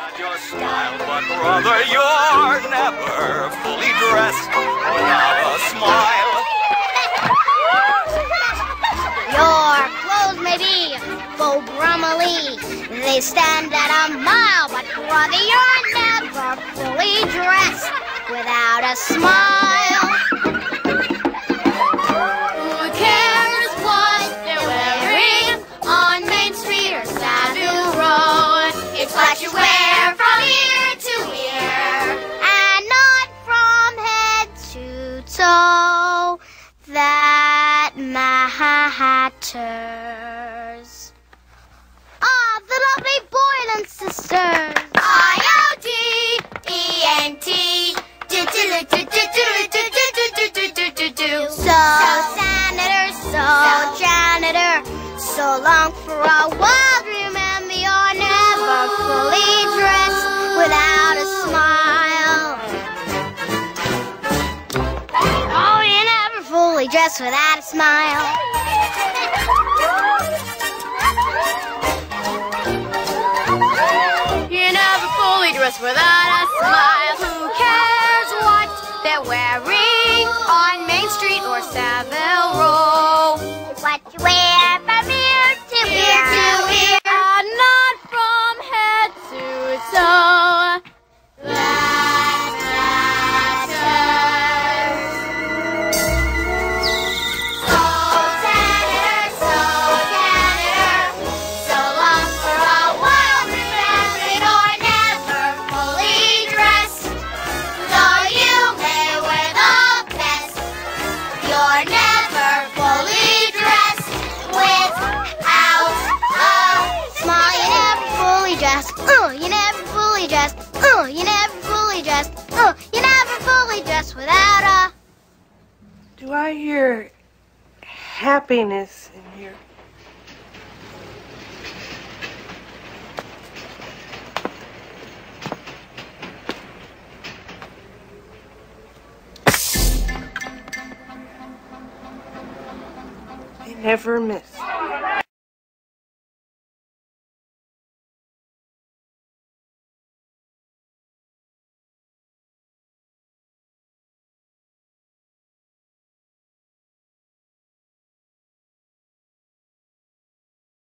got your smile, but brother, you're never fully dressed without a smile. Your clothes may be Beau Brummely, they stand at a mile, but brother, you're never fully dressed without a smile. Matters. Ah, the lovely Boylan sisters. I-O-D-E-N-T. So senator, so janitor, so long for a while. Remember, you're never fully dressed without a smile. Oh, you're never fully dressed without a smile. You're never fully dressed without a smile. Who cares what they're wearing on Main Street or Savile Row? It's what you wear from ear to ear, and not from head to toe. Without a... Do I hear happiness in here? They never miss.